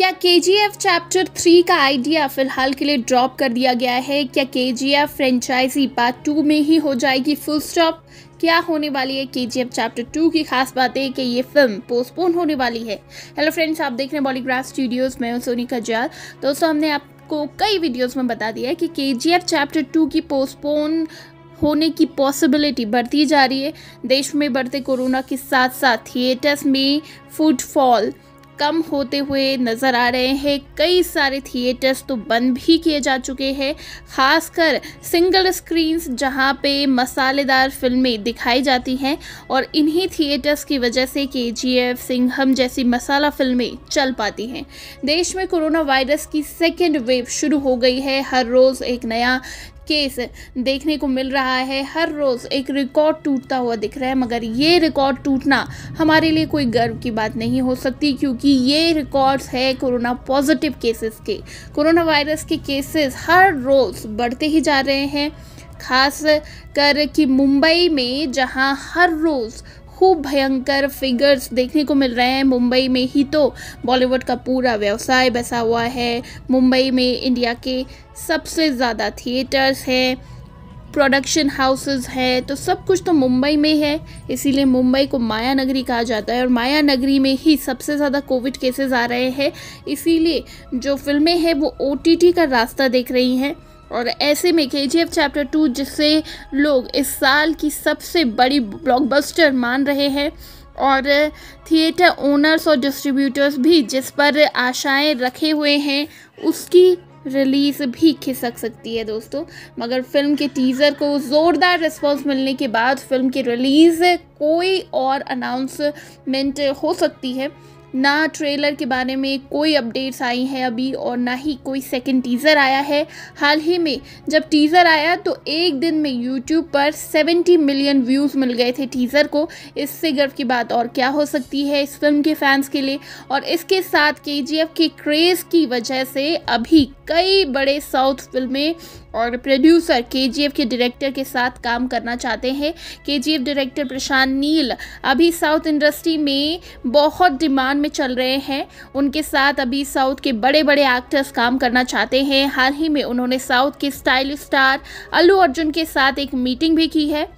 क्या KGF chapter 3 का idea फिलहाल के लिए ड्रॉप कर दिया गया है? क्या KGF फ्रेंचाइजी पार्ट 2 में ही हो जाएगी फुल स्टॉप? क्या होने वाली है KGF चैप्टर 2 की खास बातें कि ये फिल्म पोस्टपोन होने वाली है? हेलो फ्रेंड्स, आप देख रहे हैं बॉलीग्राड स्टूडियोज, मैं हूं सोनी कज्जाल। दोस्तों, हमने आपको कई वीडियोस में बता दिया है कि KGF चैप्टर 2 की पोस्टपोन होने की पॉसिबिलिटी बढ़ती जा रही है। देश में बढ़ते कोरोना के साथ साथ थिएटर्स में फुटफॉल कम होते हुए नज़र आ रहे हैं। कई सारे थिएटर्स तो बंद भी किए जा चुके हैं, खासकर सिंगल स्क्रीन्स जहां पे मसालेदार फिल्में दिखाई जाती हैं, और इन्हीं थिएटर्स की वजह से KGF, सिंघम जैसी मसाला फिल्में चल पाती हैं। देश में कोरोना वायरस की सेकेंड वेव शुरू हो गई है। हर रोज़ एक नया केस देखने को मिल रहा है, हर रोज़ एक रिकॉर्ड टूटता हुआ दिख रहा है। मगर ये रिकॉर्ड टूटना हमारे लिए कोई गर्व की बात नहीं हो सकती, क्योंकि ये रिकॉर्ड्स है कोरोना पॉजिटिव केसेस के। कोरोना वायरस के केसेस हर रोज़ बढ़ते ही जा रहे हैं, खास कर कि मुंबई में जहां हर रोज़ खूब भयंकर फिगर्स देखने को मिल रहे हैं। मुंबई में ही तो बॉलीवुड का पूरा व्यवसाय बसा हुआ है। मुंबई में इंडिया के सबसे ज़्यादा थिएटर्स हैं, प्रोडक्शन हाउसेस हैं, तो सब कुछ तो मुंबई में है। इसीलिए मुंबई को माया नगरी कहा जाता है, और माया नगरी में ही सबसे ज़्यादा कोविड केसेस आ रहे हैं। इसीलिए जो फिल्में हैं वो OTT का रास्ता देख रही हैं, और ऐसे में KGF चैप्टर 2, जिसे लोग इस साल की सबसे बड़ी ब्लॉकबस्टर मान रहे हैं, और थिएटर ओनर्स और डिस्ट्रीब्यूटर्स भी जिस पर आशाएं रखे हुए हैं, उसकी रिलीज़ भी खिसक सकती है दोस्तों। मगर फिल्म के टीज़र को ज़ोरदार रिस्पॉन्स मिलने के बाद फिल्म की रिलीज़ कोई और अनाउंसमेंट हो सकती है। ना ट्रेलर के बारे में कोई अपडेट्स आई हैं अभी, और ना ही कोई सेकंड टीज़र आया है। हाल ही में जब टीज़र आया तो एक दिन में यूट्यूब पर 70 मिलियन व्यूज़ मिल गए थे टीज़र को। इससे गर्व की बात और क्या हो सकती है इस फिल्म के फैंस के लिए। और इसके साथ KGF के क्रेज़ की वजह से अभी कई बड़े साउथ फिल्में और प्रोड्यूसर KGF के डायरेक्टर के साथ काम करना चाहते हैं। KGF डायरेक्टर प्रशांत नील अभी साउथ इंडस्ट्री में बहुत डिमांड में चल रहे हैं। उनके साथ अभी साउथ के बड़े बड़े एक्टर्स काम करना चाहते हैं। हाल ही में उन्होंने साउथ के स्टाइलिश स्टार अल्लू अर्जुन के साथ एक मीटिंग भी की है।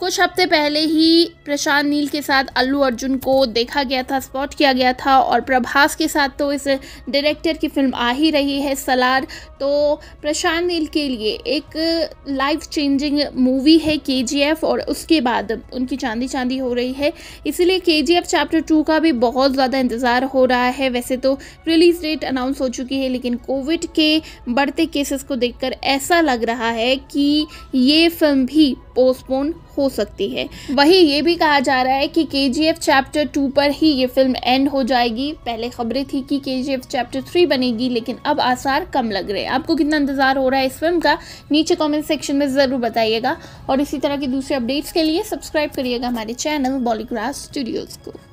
कुछ हफ्ते पहले ही प्रशांत नील के साथ अल्लू अर्जुन को देखा गया था, स्पॉट किया गया था, और प्रभास के साथ तो इस डायरेक्टर की फिल्म आ ही रही है सलार। तो प्रशांत नील के लिए एक लाइफ चेंजिंग मूवी है KGF, और उसके बाद उनकी चांदी चांदी हो रही है। इसीलिए KGF चैप्टर 2 का भी बहुत ज़्यादा इंतज़ार हो रहा है। वैसे तो रिलीज़ डेट अनाउंस हो चुकी है, लेकिन कोविड के बढ़ते केसेस को देखकर ऐसा लग रहा है कि ये फिल्म भी पोस्टपोन हो सकती है। वहीं ये भी कहा जा रहा है कि KGF चैप्टर 2 पर ही ये फिल्म एंड हो जाएगी। पहले खबरें थी कि KGF चैप्टर 3 बनेगी, लेकिन अब आसार कम लग रहे हैं। आपको कितना इंतजार हो रहा है इस फिल्म का, नीचे कमेंट सेक्शन में ज़रूर बताइएगा, और इसी तरह के दूसरे अपडेट्स के लिए सब्सक्राइब करिएगा हमारे चैनल बॉलीग्राड स्टूडियोज़ को।